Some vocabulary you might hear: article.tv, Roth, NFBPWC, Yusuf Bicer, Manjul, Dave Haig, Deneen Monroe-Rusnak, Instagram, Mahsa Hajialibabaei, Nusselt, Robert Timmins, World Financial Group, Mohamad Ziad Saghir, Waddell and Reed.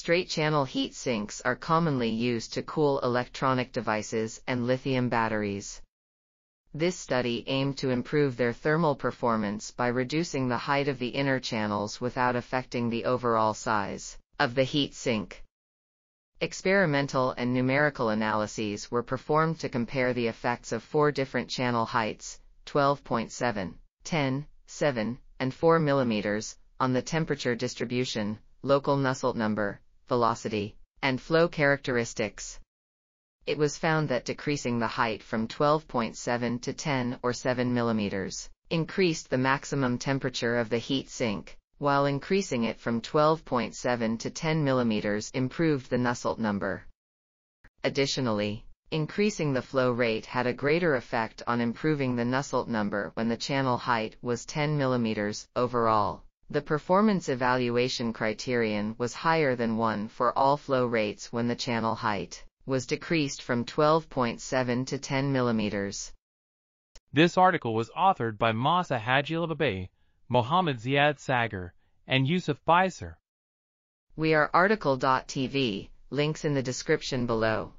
Straight-channel heat sinks are commonly used to cool electronic devices and lithium batteries. This study aimed to improve their thermal performance by reducing the height of the inner channels without affecting the overall size of the heat sink. Experimental and numerical analyses were performed to compare the effects of four different channel heights, 12.7, 10, 7, and 4 mm, on the temperature distribution, local Nusselt number, velocity, and flow characteristics. It was found that decreasing the height from 12.7 to 10 or 7 mm increased the maximum temperature of the heat sink, while increasing it from 12.7 to 10 mm improved the Nusselt number. Additionally, increasing the flow rate had a greater effect on improving the Nusselt number when the channel height was 10 mm overall. The performance evaluation criterion was higher than one for all flow rates when the channel height was decreased from 12.7 to 10 mm. This article was authored by Mahsa Hajialibabaei, Mohamad Ziad Saghir, and Yusuf Bicer. We are article.tv, links in the description below.